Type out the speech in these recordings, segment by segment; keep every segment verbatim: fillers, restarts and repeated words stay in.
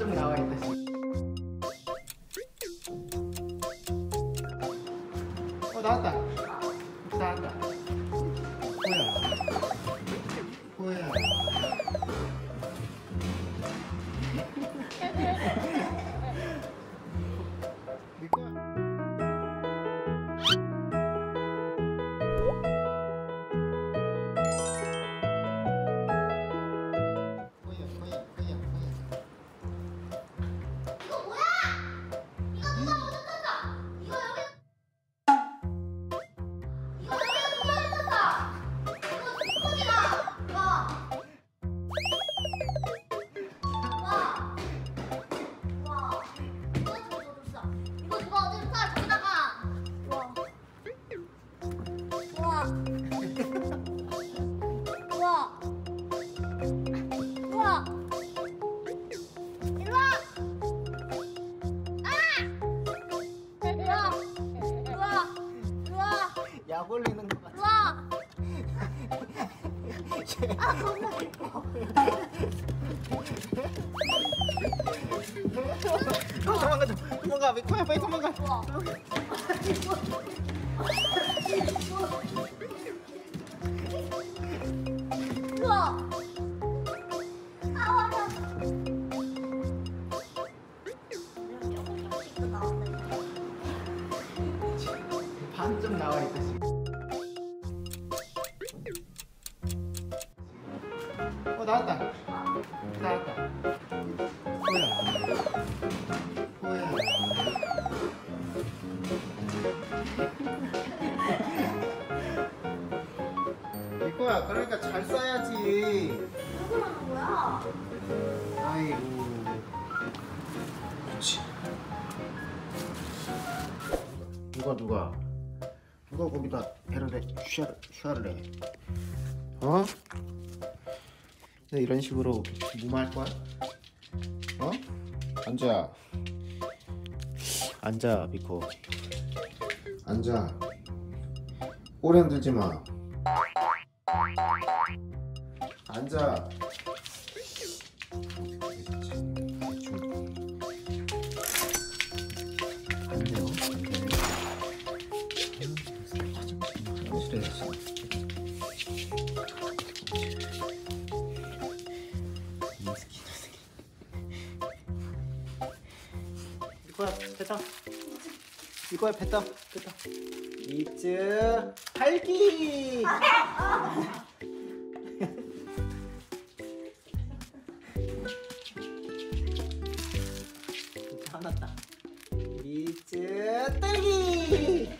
좀 나와있다. 어 나왔다. 나왔다. 뭐야? 뭐야? 걸리는 것 같아. 와! 아, 겁나 예뻐. 도망가자. 도망가. 왜 코야? 빨리 도망가. 와. 와. 아, 와. 조금 조금씩 나오네. 반쯤 나와 있다. 어 나왔다. 나왔다. 뭐야? 뭐야? 이거야. 그러니까 잘 싸야지. 누구 하는 거야? 아이고. 그렇지. 누가 누가 누가 거기다 배를 해 슈아를 슈아를 해. 어? 이런 식으로 무마할 거야? 어? 앉아. 앉아, 미코. 앉아. 오래 흔들지 마. 앉아. 안 돼요. 안 돼요. 이거야 뱉다. 이거야 뱉다. 뱉다. 이즈 팔기. 화났다. 이즈 딸기.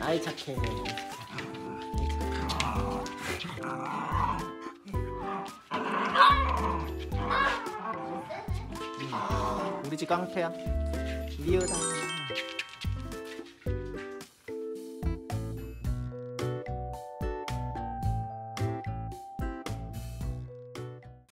아이 착해. 우리 집 깡패야. 리오다.